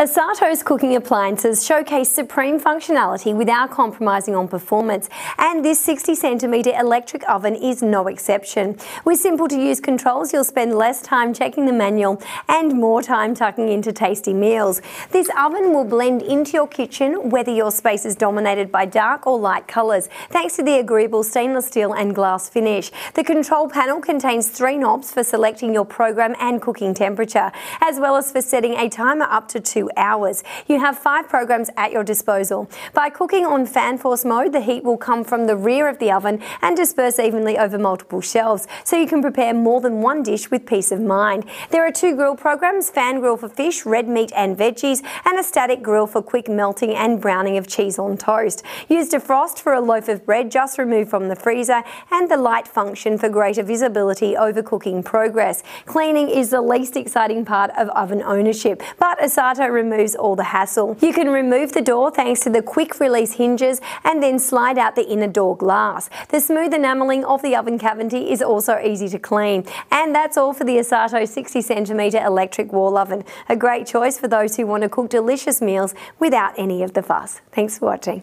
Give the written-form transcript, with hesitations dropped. Esatto's cooking appliances showcase supreme functionality without compromising on performance, and this 60-centimetre electric oven is no exception. With simple-to-use controls, you'll spend less time checking the manual and more time tucking into tasty meals. This oven will blend into your kitchen whether your space is dominated by dark or light colours, thanks to the agreeable stainless steel and glass finish. The control panel contains 3 knobs for selecting your program and cooking temperature, as well as for setting a timer up to 2 hours. You have 5 programs at your disposal. By cooking on fan force mode, the heat will come from the rear of the oven and disperse evenly over multiple shelves, so you can prepare more than one dish with peace of mind. There are 2 grill programs: fan grill for fish, red meat and veggies, and a static grill for quick melting and browning of cheese on toast. Use defrost for a loaf of bread just removed from the freezer, and the light function for greater visibility over cooking progress. Cleaning is the least exciting part of oven ownership, but Esatto removes all the hassle. You can remove the door thanks to the quick release hinges and then slide out the inner door glass. The smooth enamelling of the oven cavity is also easy to clean. And that's all for the Esatto 60-centimetre electric wall oven. A great choice for those who want to cook delicious meals without any of the fuss. Thanks for watching.